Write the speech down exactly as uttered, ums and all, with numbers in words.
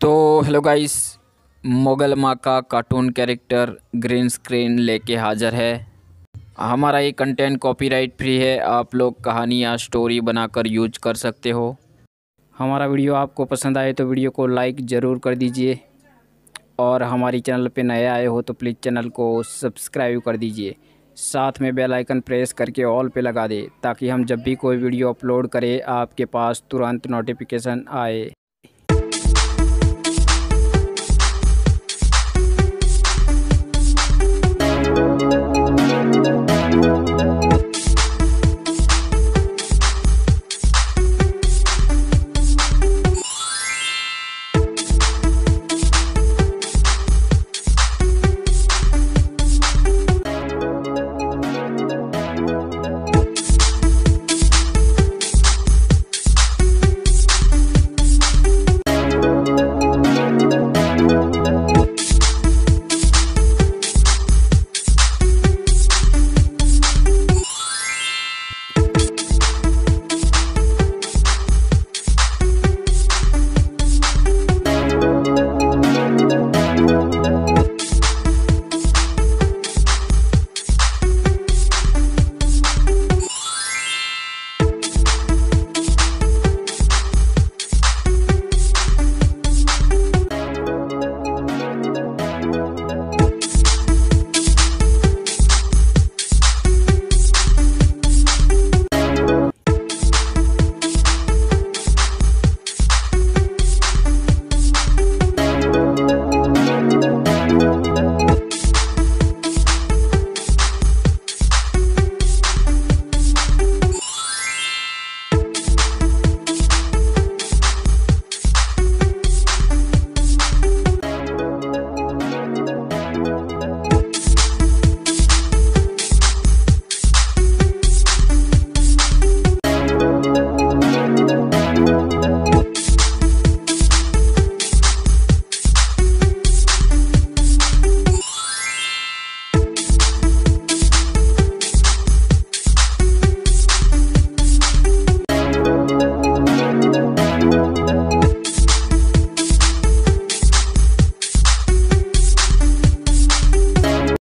तो hello guys, Mughal माँ का कार्टून कैरेक्टर ग्रीन स्क्रीन लेके हाज़र है। हमारा ये कंटेंट कॉपीराइट फ्री है, आप लोग कहानी या स्टोरी बनाकर यूज कर सकते हो। हमारा वीडियो आपको पसंद आए तो वीडियो को लाइक ज़रूर कर दीजिए और हमारी चैनल पे नए आए हो तो प्लीज़ चैनल को सब्सक्राइब कर दीजिए, साथ में बेल आइकन प्रेस करके ऑल पे लगा दें ताकि हम जब भी कोई वीडियो अपलोड करें आपके पास तुरंत नोटिफिकेशन आए।